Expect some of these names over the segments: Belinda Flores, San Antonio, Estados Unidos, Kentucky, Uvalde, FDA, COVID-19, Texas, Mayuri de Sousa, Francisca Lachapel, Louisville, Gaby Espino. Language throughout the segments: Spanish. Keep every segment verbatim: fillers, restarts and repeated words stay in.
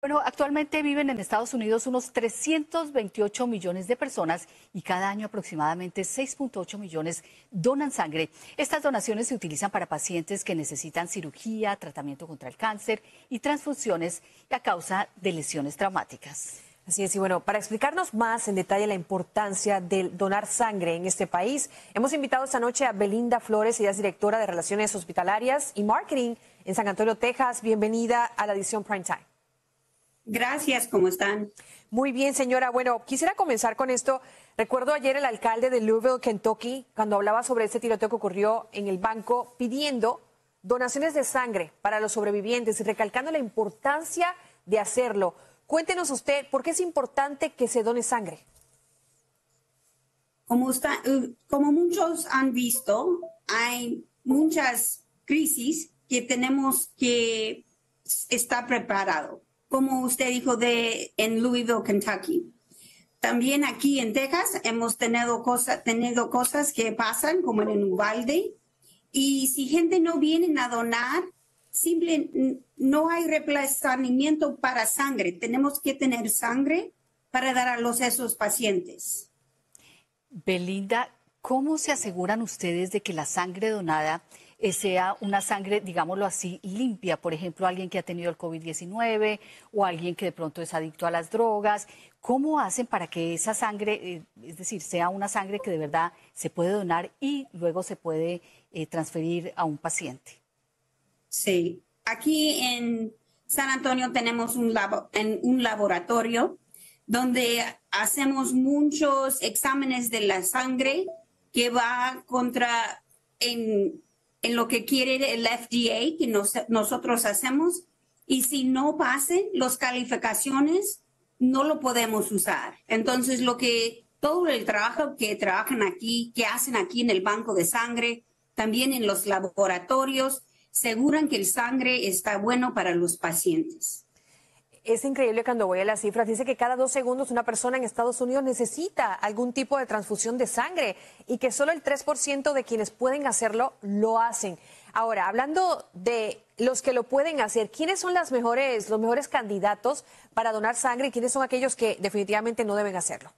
Bueno, actualmente viven en Estados Unidos unos trescientos veintiocho millones de personas y cada año aproximadamente seis punto ocho millones donan sangre. Estas donaciones se utilizan para pacientes que necesitan cirugía, tratamiento contra el cáncer y transfusiones a causa de lesiones traumáticas. Así es, y bueno, para explicarnos más en detalle la importancia del donar sangre en este país, hemos invitado esta noche a Belinda Flores, ella es directora de Relaciones Hospitalarias y Marketing en San Antonio, Texas. Bienvenida a la edición Prime Time. Gracias, ¿cómo están? Muy bien, señora. Bueno, quisiera comenzar con esto. Recuerdo ayer el alcalde de Louisville, Kentucky, cuando hablaba sobre este tiroteo que ocurrió en el banco, pidiendo donaciones de sangre para los sobrevivientes y recalcando la importancia de hacerlo. Cuéntenos usted, ¿por qué es importante que se done sangre? Como, usted, como muchos han visto, hay muchas crisis que tenemos que estar preparados, como usted dijo, de, en Louisville, Kentucky. También aquí en Texas hemos tenido, cosa, tenido cosas que pasan, como en Uvalde, y si gente no viene a donar, simple, no hay reemplazamiento para sangre. Tenemos que tener sangre para dar a los, esos pacientes. Belinda, ¿cómo se aseguran ustedes de que la sangre donada sea una sangre, digámoslo así, limpia? Por ejemplo, alguien que ha tenido el COVID diecinueve o alguien que de pronto es adicto a las drogas. ¿Cómo hacen para que esa sangre, es decir, sea una sangre que de verdad se puede donar y luego se puede eh, transferir a un paciente? Sí, aquí en San Antonio tenemos un, labo, en un laboratorio donde hacemos muchos exámenes de la sangre que va contra en, en lo que quiere el F D A que nos, nosotros hacemos, y si no pasen las calificaciones no lo podemos usar. Entonces lo que todo el trabajo que trabajan aquí, que hacen aquí en el banco de sangre, también en los laboratorios, aseguran que el sangre está bueno para los pacientes. Es increíble cuando voy a las cifras. Dice que cada dos segundos una persona en Estados Unidos necesita algún tipo de transfusión de sangre y que solo el tres por ciento de quienes pueden hacerlo lo hacen. Ahora, hablando de los que lo pueden hacer, ¿quiénes son las mejores, los mejores candidatos para donar sangre y quiénes son aquellos que definitivamente no deben hacerlo?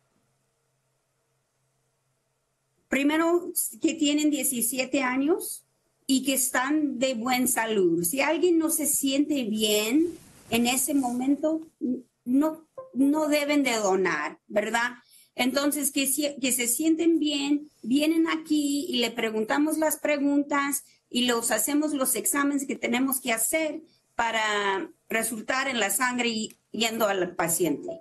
Primero, que tienen diecisiete años. Y que están de buena salud. Si alguien no se siente bien en ese momento, no, no deben de donar, ¿verdad? Entonces, que, que se sienten bien, vienen aquí y le preguntamos las preguntas y los hacemos los exámenes que tenemos que hacer para resultar en la sangre y yendo al paciente.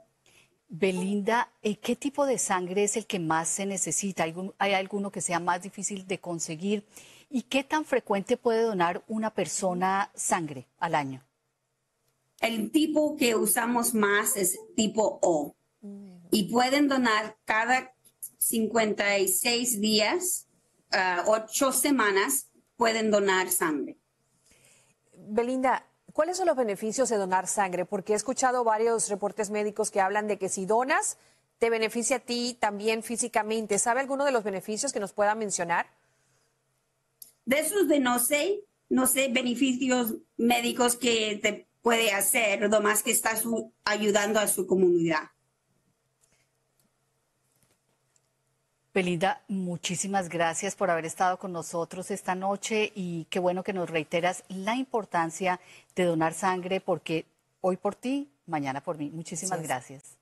Belinda, ¿qué tipo de sangre es el que más se necesita? ¿Hay alguno que sea más difícil de conseguir? ¿Y qué tan frecuente puede donar una persona sangre al año? El tipo que usamos más es tipo O. Y pueden donar cada cincuenta y seis días, uh, ocho semanas, pueden donar sangre. Belinda, ¿cuáles son los beneficios de donar sangre? Porque he escuchado varios reportes médicos que hablan de que si donas, te beneficia a ti también físicamente. ¿Sabe alguno de los beneficios que nos pueda mencionar? De esos de no sé, no sé, beneficios médicos que te puede hacer, lo más que estás ayudando a su comunidad. Belinda, muchísimas gracias por haber estado con nosotros esta noche y qué bueno que nos reiteras la importancia de donar sangre porque hoy por ti, mañana por mí. Muchísimas gracias.